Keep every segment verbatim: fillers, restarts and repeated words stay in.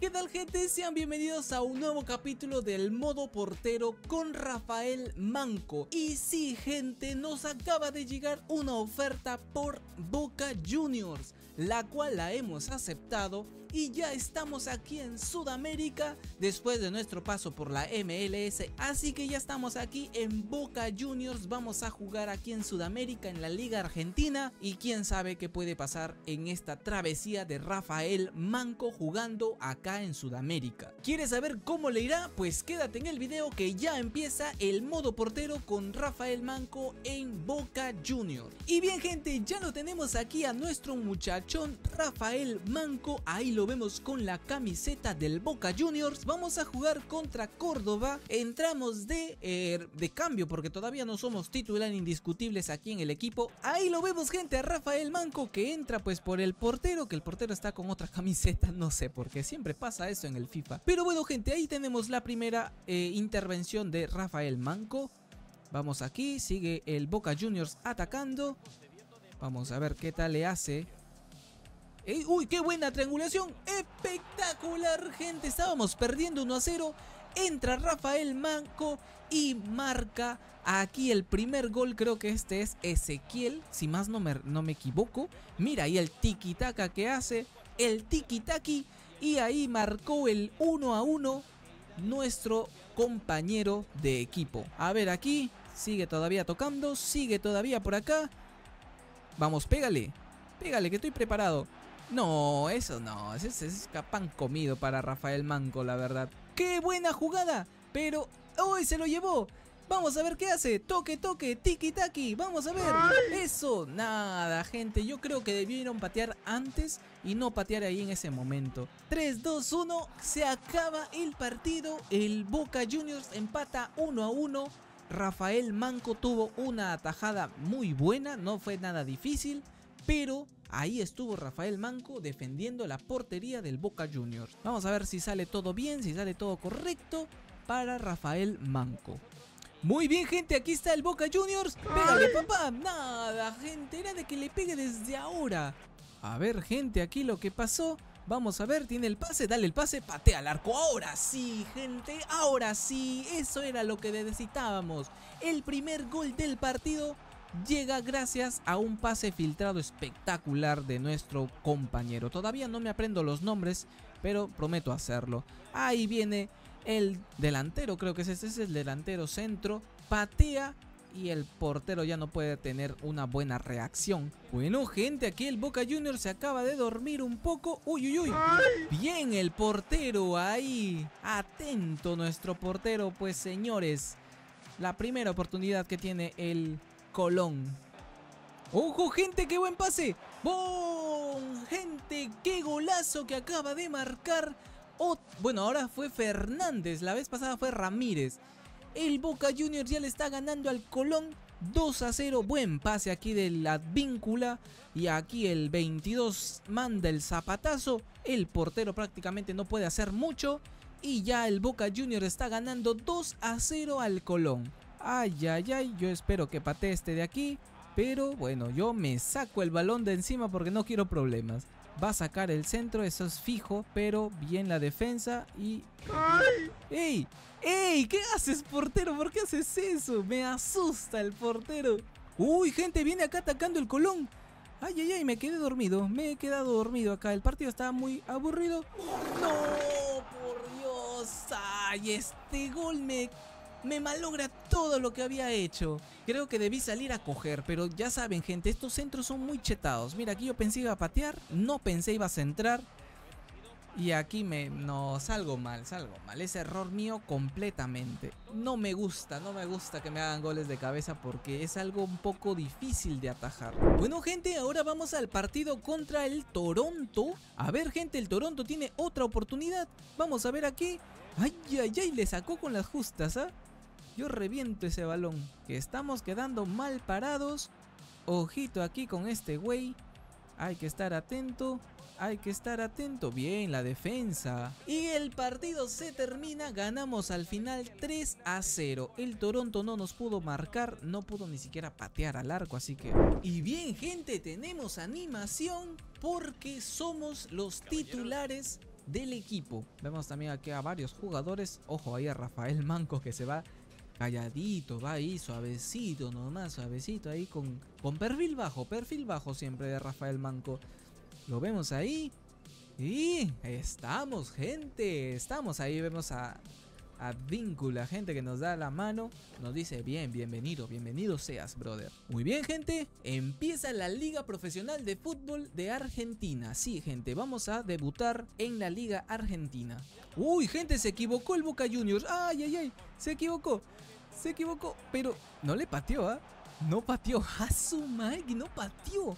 ¿Qué tal, gente? Sean bienvenidos a un nuevo capítulo del modo portero con Rafael Manco. Y sí, gente, nos acaba de llegar una oferta por Boca Juniors, la cual la hemos aceptado y ya estamos aquí en Sudamérica después de nuestro paso por la M L S. Así que ya estamos aquí en Boca Juniors, vamos a jugar aquí en Sudamérica en la Liga Argentina y quién sabe qué puede pasar en esta travesía de Rafael Manco jugando acá en Sudamérica. ¿Quieres saber cómo le irá? Pues quédate en el video que ya empieza el modo portero con Rafael Manco en Boca Juniors. Y bien, gente, ya lo tenemos aquí a nuestro muchachón Rafael Manco. Ahí lo vemos con la camiseta del Boca Juniors. Vamos a jugar contra Córdoba. Entramos de, eh, de cambio porque todavía no somos titulares indiscutibles aquí en el equipo. Ahí lo vemos, gente, a Rafael Manco que entra pues por el portero, que el portero está con otra camiseta, no sé por qué siempre pasa eso en el FIFA. Pero bueno, gente, ahí tenemos la primera eh, intervención de Rafael Manco. Vamos aquí, sigue el Boca Juniors atacando. Vamos a ver qué tal le hace. Eh, ¡Uy, qué buena triangulación! ¡Espectacular, gente! Estábamos perdiendo uno a cero. Entra Rafael Manco y marca aquí el primer gol. Creo que este es Ezequiel, si más no me, no me equivoco. Mira ahí el tiki-taka que hace, el tiki-taki. Y ahí marcó el uno a uno nuestro compañero de equipo. A ver aquí, sigue todavía tocando, sigue todavía por acá. Vamos, pégale, pégale que estoy preparado. No, eso no, ese es pan comido para Rafael Manco, la verdad. ¡Qué buena jugada! Pero hoy se lo llevó. Vamos a ver qué hace. Toque, toque, tiki taki. Vamos a ver. ¡Ay! Eso, nada, gente. Yo creo que debieron patear antes y no patear ahí en ese momento. tres, dos, uno. Se acaba el partido. El Boca Juniors empata uno a uno. Rafael Manco tuvo una atajada muy buena. No fue nada difícil, pero ahí estuvo Rafael Manco defendiendo la portería del Boca Juniors. Vamos a ver si sale todo bien, si sale todo correcto para Rafael Manco. Muy bien, gente, aquí está el Boca Juniors. ¡Pégale, papá! Nada, gente, era de que le pegue desde ahora. A ver, gente, aquí lo que pasó. Vamos a ver, tiene el pase, dale el pase, patea al arco. Ahora sí, gente, ahora sí. Eso era lo que necesitábamos. El primer gol del partido llega gracias a un pase filtrado espectacular de nuestro compañero. Todavía no me aprendo los nombres, pero prometo hacerlo. Ahí viene el delantero, creo que es este, es el delantero centro, patea y el portero ya no puede tener una buena reacción. Bueno, gente, aquí el Boca Juniors se acaba de dormir un poco. Uy, uy, uy. Bien el portero ahí, atento nuestro portero. Pues, señores, la primera oportunidad que tiene el Colón. ¡Ojo, gente! ¡Qué buen pase! ¡Bom! Gente, qué golazo que acaba de marcar. Oh, bueno, ahora fue Fernández, la vez pasada fue Ramírez. El Boca Juniors ya le está ganando al Colón dos a cero. Buen pase aquí del Advíncula. Y aquí el veintidós manda el zapatazo. El portero prácticamente no puede hacer mucho. Y ya el Boca Juniors está ganando dos a cero al Colón. Ay, ay, ay, yo espero que patee este de aquí. Pero bueno, yo me saco el balón de encima porque no quiero problemas. Va a sacar el centro, eso es fijo, pero bien la defensa y... ¡Ay! ¡Ey! ¡Ey! ¿Qué haces, portero? ¿Por qué haces eso? Me asusta el portero. ¡Uy, gente! Viene acá atacando el Colón. ¡Ay, ay, ay! Me quedé dormido. Me he quedado dormido acá. El partido estaba muy aburrido. ¡No! ¡Por Dios! ¡Ay! Este gol me... Me malogra todo lo que había hecho. Creo que debí salir a coger. Pero ya saben, gente, estos centros son muy chetados. Mira, aquí yo pensé iba a patear. No pensé iba a centrar. Y aquí me... No, salgo mal, salgo mal. Es error mío completamente. No me gusta, no me gusta que me hagan goles de cabeza porque es algo un poco difícil de atajar. Bueno, gente, ahora vamos al partido contra el Toronto. A ver, gente, el Toronto tiene otra oportunidad. Vamos a ver aquí. Ay, ay, ay, le sacó con las justas, ¿ah? ¿eh? Yo reviento ese balón, que estamos quedando mal parados. Ojito aquí con este güey. Hay que estar atento, hay que estar atento. Bien, la defensa. Y el partido se termina. Ganamos al final tres a cero. El Toronto no nos pudo marcar, no pudo ni siquiera patear al arco, así que... Y bien, gente, tenemos animación porque somos los titulares del equipo. Vemos también aquí a varios jugadores. Ojo ahí a Rafael Manco, que se va calladito, va ahí suavecito nomás, suavecito ahí con, con perfil bajo, perfil bajo siempre de Rafael Manco. Lo vemos ahí y estamos, gente, estamos ahí. Vemos a Advíncula, gente, que nos da la mano, nos dice bien, bienvenido, bienvenido seas, brother. Muy bien, gente, empieza la Liga Profesional de Fútbol de Argentina. Sí, gente, vamos a debutar en la Liga Argentina. Uy, gente, se equivocó el Boca Juniors. Ay, ay, ay, se equivocó, se equivocó, pero no le pateó, ¿ah? ¿eh? No pateó, a su Mike, no pateó.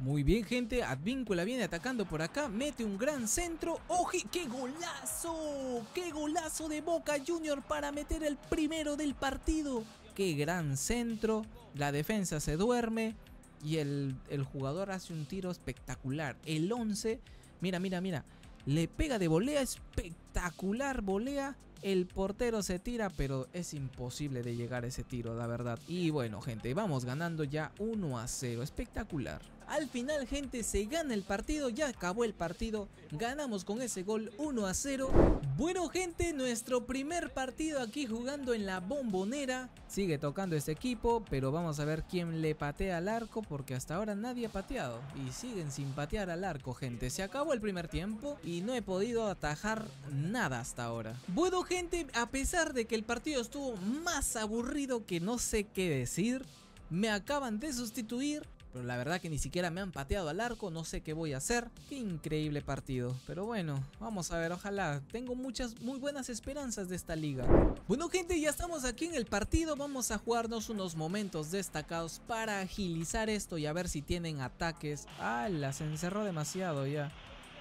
Muy bien, gente, Advíncula viene atacando por acá, mete un gran centro. ¡Oji! ¡Qué golazo! ¡Qué golazo de Boca Junior para meter el primero del partido! ¡Qué gran centro! La defensa se duerme y el, el jugador hace un tiro espectacular. El once, mira, mira, mira, le pega de volea, espectacular volea. El portero se tira, pero es imposible de llegar a ese tiro, la verdad. Y bueno, gente, vamos ganando ya uno a cero, espectacular. Al final, gente, se gana el partido, ya acabó el partido, ganamos con ese gol uno a cero. Bueno, gente, nuestro primer partido aquí jugando en la Bombonera. Sigue tocando este equipo, pero vamos a ver quién le patea al arco, porque hasta ahora nadie ha pateado y siguen sin patear al arco, gente. Se acabó el primer tiempo y no he podido atajar nada hasta ahora. Bueno, gente, a pesar de que el partido estuvo más aburrido que no sé qué decir, me acaban de sustituir, pero la verdad que ni siquiera me han pateado al arco, no sé qué voy a hacer. Qué increíble partido, pero bueno, vamos a ver, ojalá. Tengo muchas, muy buenas esperanzas de esta liga. Bueno, gente, ya estamos aquí en el partido, vamos a jugarnos unos momentos destacados para agilizar esto y a ver si tienen ataques. Ah, las encerró demasiado ya,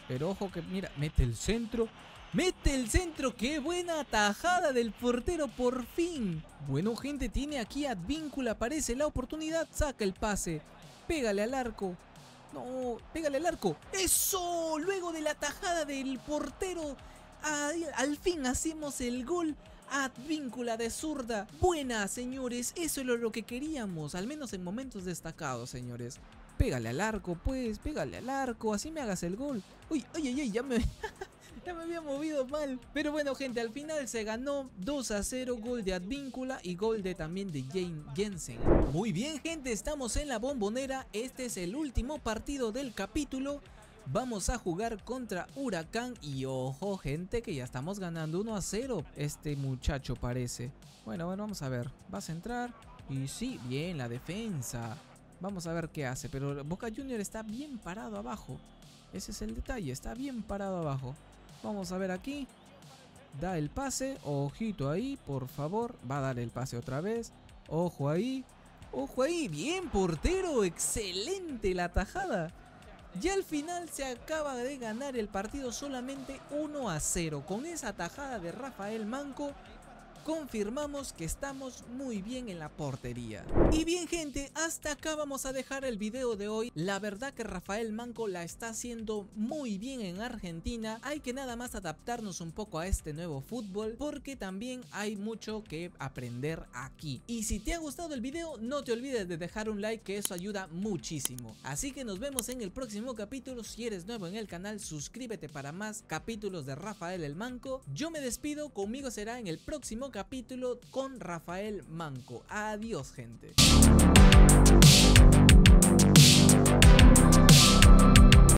pero ojo que, mira, mete el centro. Mete el centro, qué buena atajada del portero, por fin. Bueno, gente, tiene aquí Advíncula, aparece la oportunidad, saca el pase, pégale al arco. No, pégale al arco. ¡Eso! Luego de la atajada del portero, al, al fin hacemos el gol. Advíncula de zurda. Buena, señores, eso es lo que queríamos, al menos en momentos destacados, señores. Pégale al arco, pues, pégale al arco, así me hagas el gol. Uy, ay, ay, ay, ya me... ya me había movido mal. Pero bueno, gente, al final se ganó dos a cero. Gol de Advíncula y gol de también de Jean Jensen. Muy bien, gente, estamos en la Bombonera. Este es el último partido del capítulo. Vamos a jugar contra Huracán. Y ojo, gente, que ya estamos ganando uno a cero. Este muchacho parece... Bueno, bueno, vamos a ver. Va a centrar. Y sí, bien, la defensa. Vamos a ver qué hace. Pero Boca Junior está bien parado abajo. Ese es el detalle, está bien parado abajo. Vamos a ver aquí. Da el pase. Ojito ahí, por favor. Va a dar el pase otra vez. Ojo ahí. Ojo ahí. Bien, portero. Excelente la tajada. Y al final se acaba de ganar el partido solamente uno a cero. Con esa tajada de Rafael Manco, confirmamos que estamos muy bien en la portería. Y bien, gente, hasta acá vamos a dejar el video de hoy. La verdad que Rafael Manco la está haciendo muy bien en Argentina. Hay que nada más adaptarnos un poco a este nuevo fútbol, porque también hay mucho que aprender aquí. Y si te ha gustado el video, no te olvides de dejar un like, que eso ayuda muchísimo. Así que nos vemos en el próximo capítulo. Si eres nuevo en el canal, suscríbete para más capítulos de Rafael el Manco. Yo me despido, conmigo será en el próximo capítulo capítulo con Rafael Manco. Adiós, gente.